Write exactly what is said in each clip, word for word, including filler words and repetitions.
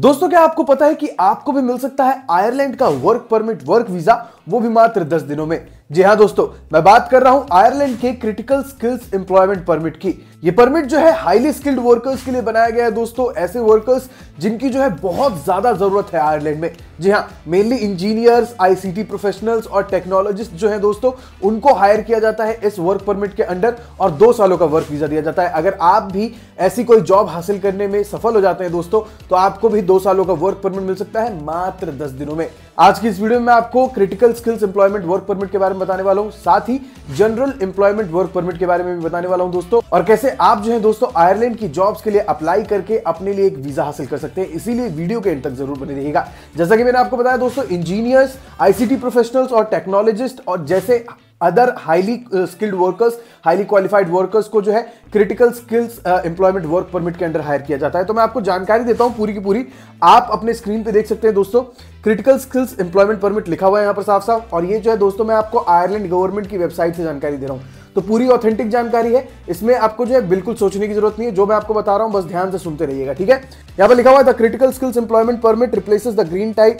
दोस्तों क्या आपको पता है कि आपको भी मिल सकता है आयरलैंड का वर्क परमिट, वर्क वीजा, वो भी मात्र दस दिनों में। जी हाँ दोस्तों, मैं बात कर रहा हूँ आयरलैंड के क्रिटिकल स्किल्स एम्प्लॉयमेंट परमिट की। ये परमिट जो है हाईली स्किल्ड वर्कर्स के लिए बनाया गया है दोस्तों, ऐसे वर्कर्स जिनकी जो है बहुत ज्यादा जरूरत है आयरलैंड में। जी हाँ, मेनली इंजीनियर्स, आईसीटी प्रोफेशनल्स और टेक्नोलॉजिस्ट जो है दोस्तों, उनको हायर किया जाता है इस वर्क परमिट के अंडर और दो सालों का वर्क वीजा दिया जाता है। अगर आप भी ऐसी कोई जॉब हासिल करने में सफल हो जाते हैं दोस्तों, तो आपको भी दो सालों का वर्क परमिट मिल सकता है मात्र दस दिनों में। आज की इस वीडियो में मैं आपको critical skills employment work permit के बारे में बताने वाला हूं, साथ ही जनरल एम्प्लॉयमेंट वर्क परमिट के बारे में भी बताने वाला हूं दोस्तों, और कैसे आप जो है दोस्तों आयरलैंड की जॉब्स के लिए अप्लाई करके अपने लिए एक वीजा हासिल कर सकते हैं। इसीलिए वीडियो के अंत तक जरूर बने रहिएगा। जैसा कि मैंने आपको बताया दोस्तों, इंजीनियर्स, आईसीटी प्रोफेशनल्स और टेक्नोलॉजिस्ट और जैसे other highly skilled workers, highly qualified workers को जो है critical skills employment work permit के अंडर हायर किया जाता है। तो मैं आपको जानकारी देता हूं पूरी की पूरी, आप अपने स्क्रीन पे देख सकते हैं दोस्तों, क्रिटिकल स्किल्स एम्प्लॉयमेंट परमिट लिखा हुआ है यहाँ पर साफ साफ, और ये जो है दोस्तों मैं आपको आयरलैंड गवर्नमेंट की वेबसाइट से जानकारी दे रहा हूँ। तो पूरी ऑथेंटिक जानकारी है, इसमें आपको जो है बिल्कुल सोचने की जरूरत नहीं है, जो मैं आपको बता रहा हूँ बस ध्यान से सुनते रहिएगा, ठीक है। यहाँ पर लिखा हुआ है, critical skills employment permit replaces the green type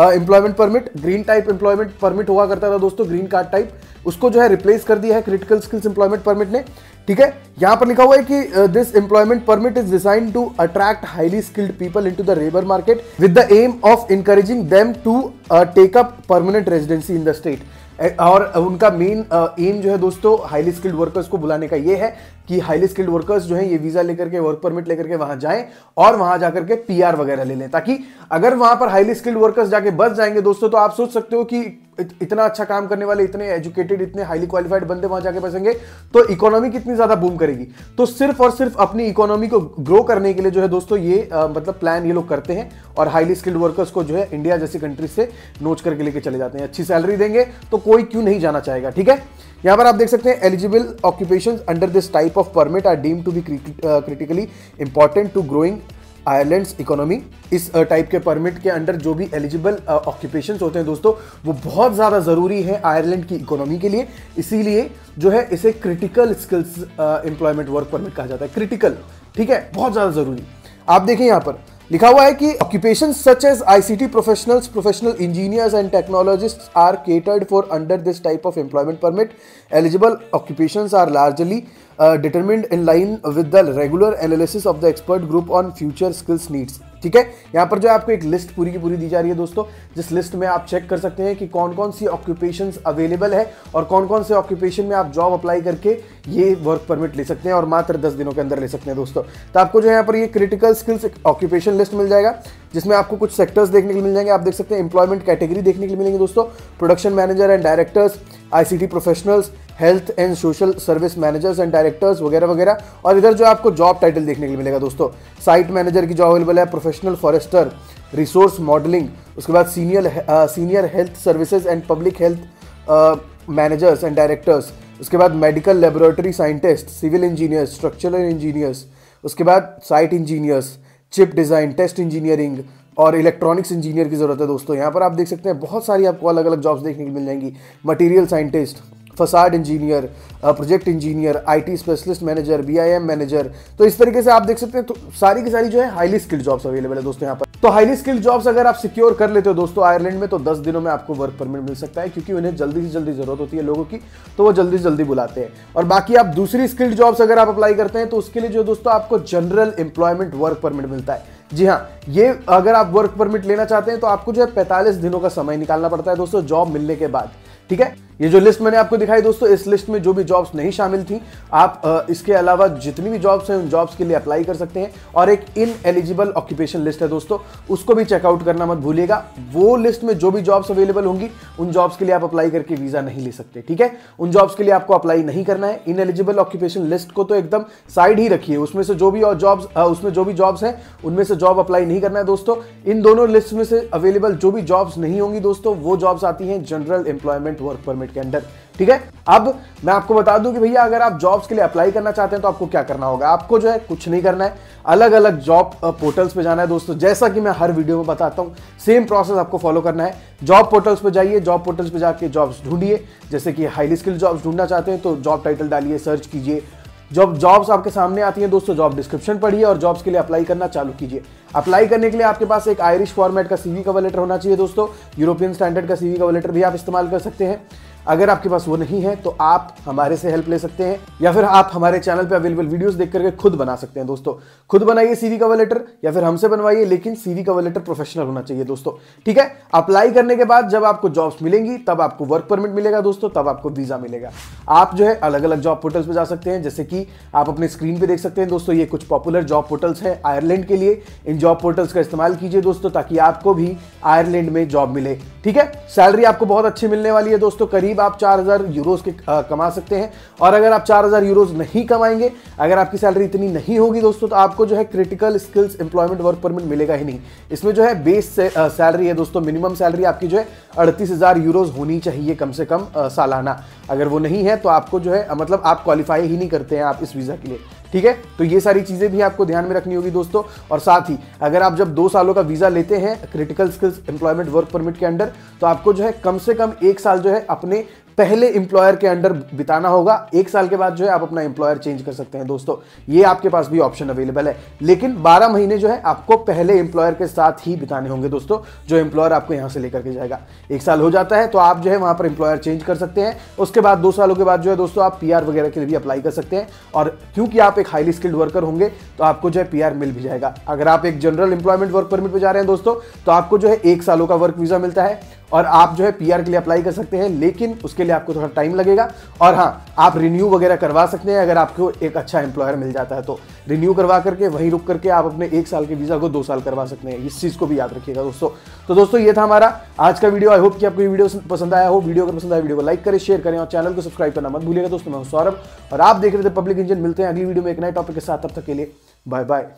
employment permit. Green type employment permit हुआ करता था दोस्तों, ग्रीन कार्ड टाइप, उसको जो है रिप्लेस कर दिया है क्रिटिकल स्किल्स एम्प्लॉयमेंट परमिट ने, ठीक है। यहां पर लिखा हुआ है कि this employment permit is design to attract highly skilled people into the labour market with the aim of encouraging them to take up permanent residency in the state. और उनका मेन एम जो है दोस्तों हाईली स्किल्ड वर्कर्स को बुलाने का ये है कि हाईली स्किल्ड वर्कर्स जो है ये वीजा लेकर के, वर्क परमिट लेकर के वहां जाएं और वहां जाकर के पीआर वगैरह ले लें, ताकि अगर वहां पर हाईली स्किल्ड वर्कर्स जाके बस जाएंगे दोस्तों, तो आप सोच सकते हो कि इतना अच्छा काम करने वाले, इतने एजुकेटेड, इतने हाईली क्वालिफाइड बंदे वहां जाके बसेंगे तो इकोनॉमी कितनी ज्यादा बूम करेगी। तो सिर्फ और सिर्फ अपनी इकोनॉमी को ग्रो करने के लिए जो है दोस्तों ये आ, मतलब प्लान ये लोग करते हैं और हाईली स्किल्ड वर्कर्स को जो है इंडिया जैसी कंट्री से नोच करके लेके चले जाते हैं। अच्छी सैलरी देंगे तो कोई क्यों नहीं जाना चाहेगा, ठीक है। यहाँ पर आप देख सकते हैं, eligible occupations under this type of permit are deemed to be critically important to growing Ireland's economy. इस टाइप के परमिट के अंडर जो भी एलिजिबल ऑक्यूपेशंस होते हैं दोस्तों, वो बहुत ज़्यादा ज़रूरी है आयरलैंड की इकोनॉमी के लिए, इसीलिए जो है इसे critical skills employment work permit कहा जाता है, क्रिटिकल, ठीक है, बहुत ज़्यादा ज़रूरी। आप देखें यहाँ पर लिखा हुआ है कि occupations such as I C T professionals, professional engineers and technologists are catered for under this type of employment permit. Eligible occupations are largely uh, determined in line with the regular analysis of the expert group on future skills needs. ठीक है, यहाँ पर जो आपको एक list पूरी की पूरी दी जा रही है दोस्तों, जिस लिस्ट में आप चेक कर सकते हैं कि कौन कौन सी ऑक्यूपेशंस अवेलेबल है और कौन कौन से ऑक्यूपेशन में आप जॉब अप्लाई करके ये वर्क परमिट ले सकते हैं और मात्र दस दिनों के अंदर ले सकते हैं दोस्तों। तो आपको जो है यहाँ पर ये क्रिटिकल स्किल्स ऑक्यूपेशन लिस्ट मिल जाएगा, जिसमें आपको कुछ सेक्टर्स देखने के लिए मिल जाएंगे। आप देख सकते हैं एम्प्लॉयमेंट कैटेगरी देखने के लिए मिलेंगे दोस्तों, production manager and directors, ICT professionals, health and social service managers and directors वगैरह वगैरह। और इधर जो आपको जॉब टाइटल देखने के लिए मिलेगा दोस्तों, साइट मैनेजर की जॉब अवेलेबल है, प्रोफेशनल फॉरेस्टर, रिसोर्स मॉडलिंग, उसके बाद senior senior health services and public health managers and directors, उसके बाद medical laboratory scientist, civil engineers, structural engineers, उसके बाद site engineers, chip design, test engineering और electronics engineer की ज़रूरत है दोस्तों। यहाँ पर आप देख सकते हैं बहुत सारी आपको अलग अलग जॉब्स देखने को मिल जाएंगी, material scientist, facade engineer, project engineer, IT specialist manager, BIM manager. तो इस तरीके से आप देख सकते हैं, तो सारी की सारी जो है हाईली स्किल्ड जॉब्स अवेलेबल है दोस्तों यहाँ पर। तो हाईली स्किल्ड जॉब्स अगर आप सिक्योर कर लेते हो दोस्तों आयरलैंड में, तो दस दिनों में आपको वर्क परमिट मिल सकता है, क्योंकि उन्हें जल्दी से जल्दी जरूरत होती है लोगों की, तो वो जल्दी से जल्दी बुलाते हैं। और बाकी आप दूसरी स्किल्ड जॉब्स अगर आप अप्लाई करते हैं तो उसके लिए जो दोस्तों आपको जनरल एम्प्लॉयमेंट वर्क परमिट मिलता है। जी हाँ, ये अगर आप वर्क परमिट लेना चाहते हैं तो आपको जो है पैंतालीस दिनों का समय निकालना पड़ता है दोस्तों जॉब मिलने के बाद, ठीक है। ये जो लिस्ट मैंने आपको दिखाई दोस्तों, इस लिस्ट में जो भी जॉब्स नहीं शामिल थी, आप आ, इसके अलावा जितनी भी जॉब्स हैं उन जॉब्स के लिए अप्लाई कर सकते हैं। और एक इन एलिजिबल ऑक्यूपेशन लिस्ट है दोस्तों, उसको भी चेकआउट करना मत भूलिएगा। वो लिस्ट में जो भी जॉब्स अवेलेबल होंगी उन जॉब्स के लिए आप अप्लाई करके वीज़ा नहीं ले सकते, ठीक है, उन जॉब्स के लिए आपको अप्लाई नहीं करना है। इन एलिजिबल ऑक्यूपेशन लिस्ट को तो एकदम साइड ही रखिए, उसमें से जो भी और जॉब्स उसमें जो भी जॉब्स हैं उनमें से जॉब अप्लाई नहीं करना है दोस्तों। इन दोनों लिस्ट में से अवेलेबल जो भी जॉब्स नहीं होंगी दोस्तों, वो जॉब्स आती हैं जनरल एम्प्लॉयमेंट वर्क परमिट के अंदर, ठीक है। अब मैं आपको बता दूं कि भैया अगर आप जॉब्स के लिए अप्लाई करना चाहते हैं तो आपको क्या करना होगा। आपको जो है कुछ नहीं करना है, अलग अलग जॉब पोर्टल्स पे जाना है दोस्तों, जैसा कि मैं हर वीडियो में बताता हूं, सेम प्रोसेस आपको फॉलो करना है। जॉब पोर्टल्स पे जाइए, जॉब पोर्टल्स पे जाके जॉब्स ढूंढिए, जैसे कि हाईली स्किल्ड जॉब्स ढूंढना चाहते हैं तो जॉब टाइटल डालिए, सर्च कीजिए, जॉब जॉब्स आपके सामने आती हैं दोस्तों, जॉब डिस्क्रिप्शन पढ़िए और जॉब्स के लिए अप्लाई करना चालू कीजिए। अप्लाई करने के लिए आपके पास एक आयरिश फॉर्मेट का सीवी कवर लेटर होना चाहिए दोस्तों। यूरोपियन स्टैंडर्ड का सीवी कवर लेटर भी आप इस्तेमाल कर सकते हैं। अगर आपके पास वो नहीं है तो आप हमारे से हेल्प ले सकते हैं, या फिर आप हमारे चैनल पे अवेलेबल वीडियोस देख करके खुद बना सकते हैं दोस्तों। खुद बनाइए सीवी कवर लेटर या फिर हमसे बनवाइए, लेकिन सीवी कवर लेटर प्रोफेशनल होना चाहिए दोस्तों, ठीक है। अप्लाई करने के बाद जब आपको जॉब्स मिलेंगी तब आपको वर्क परमिट मिलेगा दोस्तों, तब आपको वीजा मिलेगा। आप जो है अलग अलग जॉब पोर्टल्स पर जा सकते हैं, जैसे कि आप अपने स्क्रीन पर देख सकते हैं दोस्तों। ये कुछ पॉपुलर जॉब पोर्टल्स हैं आयरलैंड के लिए। इन जॉब पोर्टल्स का इस्तेमाल कीजिए दोस्तों, ताकि आपको भी आयरलैंड में जॉब मिले, ठीक है। सैलरी आपको बहुत अच्छी मिलने वाली है दोस्तों, करीब आप चार हज़ार यूरोस के आ, कमा सकते हैं। और अगर आप चार हज़ार यूरोस नहीं कमाएंगे, अगर आपकी सैलरी इतनी नहीं होगी दोस्तों, तो आपको जो है critical skills employment work permit मिलेगा ही नहीं। इसमें जो है बेस सैलरी है दोस्तों, मिनिमम सैलरी आपकी जो है अड़तीस हज़ार यूरोस होनी चाहिए कम से कम आ, सालाना। अगर वो नहीं है तो आपको जो है मतलब आप क्वालिफाई ही नहीं करते हैं आप इस वीज़ा के लिए, ठीक है। तो ये सारी चीज़ें भी आपको ध्यान में रखनी होगी दोस्तों। और साथ ही अगर आप जब दो सालों का वीज़ा लेते हैं critical skills employment work permit के अंडर, तो आपको जो है कम से कम एक साल जो है अपने पहले एम्प्लॉयर के अंडर बिताना होगा। एक साल के बाद जो है आप अपना एम्प्लॉयर चेंज कर सकते हैं दोस्तों, ये आपके पास भी ऑप्शन अवेलेबल है। लेकिन बारह महीने जो है आपको पहले एम्प्लॉयर के साथ ही बिताने होंगे दोस्तों, जो एम्प्लॉयर आपको यहाँ से लेकर के जाएगा। एक साल हो जाता है तो आप जो है वहाँ पर एम्प्लॉयर चेंज कर सकते हैं। उसके बाद दो सालों के बाद जो है दोस्तों आप पी आर वगैरह के लिए भी अप्लाई कर सकते हैं। और क्योंकि आप एक हाईली स्किल्ड वर्कर होंगे तो आपको जो है पी आर मिल भी जाएगा। अगर आप एक जनरल एम्प्लॉयमेंट वर्क परमिट पर जा रहे हैं दोस्तों, तो आपको जो है एक सालों का वर्क वीज़ा मिलता है और आप जो है पीआर के लिए अप्लाई कर सकते हैं, लेकिन उसके लिए आपको थोड़ा टाइम लगेगा। और हाँ, आप रिन्यू वगैरह करवा सकते हैं अगर आपको एक अच्छा एम्प्लॉयर मिल जाता है तो। रिन्यू करवा करके वहीं रुक करके आप अपने एक साल के वीज़ा को दो साल करवा सकते हैं। इस चीज़ को भी याद रखिएगा दोस्तों। तो दोस्तों ये था हमारा आज का वीडियो। आई होप कि आपको ये वीडियो पसंद आया हो। वीडियो अगर पसंद आया वीडियो को लाइक करें, शेयर करें और चैनल को सब्सक्राइब करना मत भूलिएगा दोस्तों। मैं हूं सौरभ और आप देख रहे थे पब्लिक इंजन। मिलते हैं अगली वीडियो में एक नए टॉपिक के साथ, तब तक के लिए बाय बाय।